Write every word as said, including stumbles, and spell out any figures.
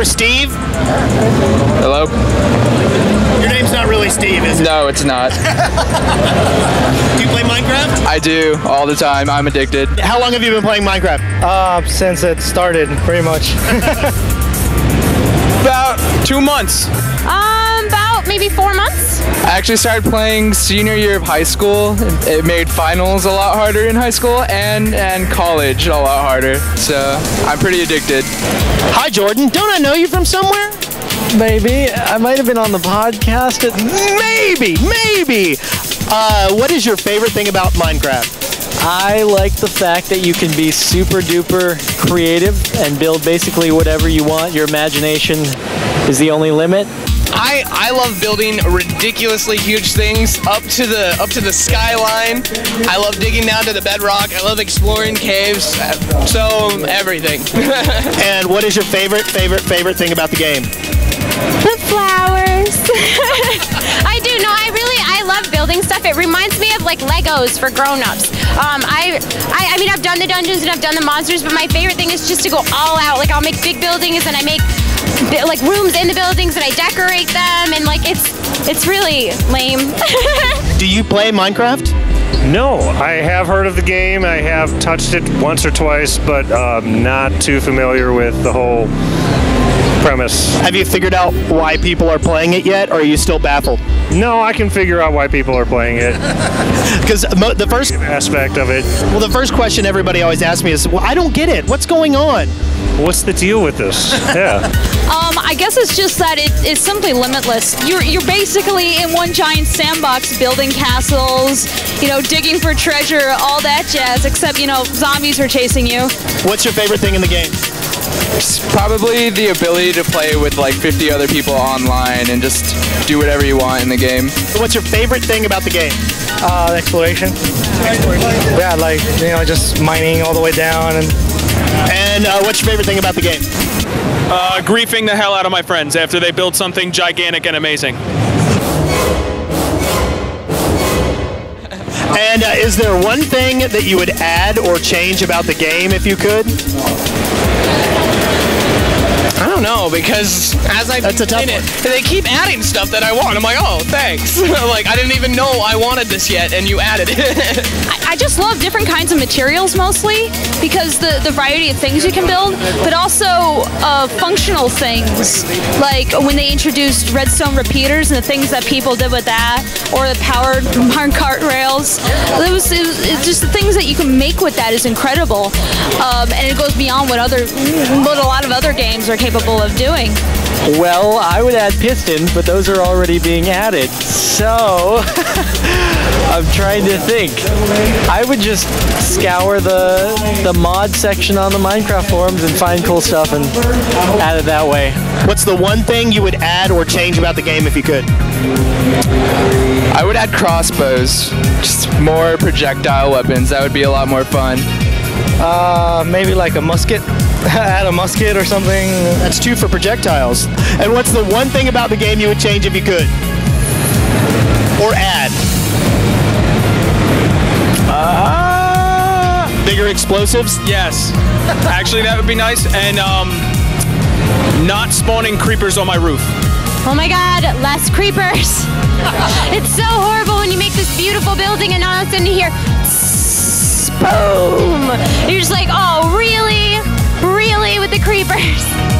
with Steve. Hello? Your name's not really Steve, is it? No, it's not. Do you play Minecraft? I do, all the time. I'm addicted. How long have you been playing Minecraft? Uh, since it started, pretty much. About two months. Um, about maybe four months. I actually started playing senior year of high school. It made finals a lot harder in high school and, and college a lot harder. So I'm pretty addicted. Hi, Jordan. Don't I know you from somewhere? Maybe. I might have been on the podcast. Maybe, maybe. Uh, what is your favorite thing about Minecraft? I like the fact that you can be super duper creative and build basically whatever you want. Your imagination is the only limit. I, I love building ridiculously huge things up to the up to the skyline. I love digging down to the bedrock. I love exploring caves. So everything. And what is your favorite favorite favorite thing about the game? The flowers. I do. No, I really I love building stuff. It reminds me of like Legos for grown-ups. Um, I, I I mean I've done the dungeons and I've done the monsters, but my favorite thing is just to go all out. Like I'll make big buildings and I make like rooms in the buildings and I decorate them, and like it's it's really lame. Do you play Minecraft? No, I have heard of the game. I have touched it once or twice, but um, not too familiar with the whole premise. Have you figured out why people are playing it yet, or are you still baffled? No, I can figure out why people are playing it. Because the first aspect of it. Well, the first question everybody always asks me is, well, I don't get it. What's going on? What's the deal with this? Yeah. um, I guess it's just that it, it's simply limitless. You're, you're basically in one giant sandbox building castles, you know, digging for treasure, all that jazz, except, you know, zombies are chasing you. What's your favorite thing in the game? Probably the ability to play with like fifty other people online and just do whatever you want in the game. What's your favorite thing about the game? Uh, exploration. Yeah, like, you know, just mining all the way down. And, and uh, what's your favorite thing about the game? Uh, griefing the hell out of my friends after they build something gigantic and amazing. And uh, is there one thing that you would add or change about the game if you could? I don't know, because as I've been in it, they keep adding stuff that I want. I'm like, oh, thanks. Like, I didn't even know I wanted this yet, and you added it. I, I just love different kinds of materials, mostly, because the, the variety of things you can build, but also uh, functional things. Like, when they introduced redstone repeaters and the things that people did with that, or the powered barn cart rails. It was, it was it just the things that you can make with that is incredible. Um, and it goes beyond what, other, what a lot of other games are capable of doing. Well, I would add pistons, but those are already being added, so I'm trying to think. I would just scour the the mod section on the Minecraft forums and find cool stuff and add it that way. What's the one thing you would add or change about the game if you could? I would add crossbows, just more projectile weapons. That would be a lot more fun. Uh, maybe like a musket? Add a musket or something. That's two for projectiles. And what's the one thing about the game you would change if you could? Or add? Uh, Bigger explosives? Yes. Actually, that would be nice. And um, not spawning creepers on my roof. Oh my god, less creepers. It's so horrible when you make this beautiful building and all of a sudden you hear boom. You're just like, oh, really? Really, with the creepers.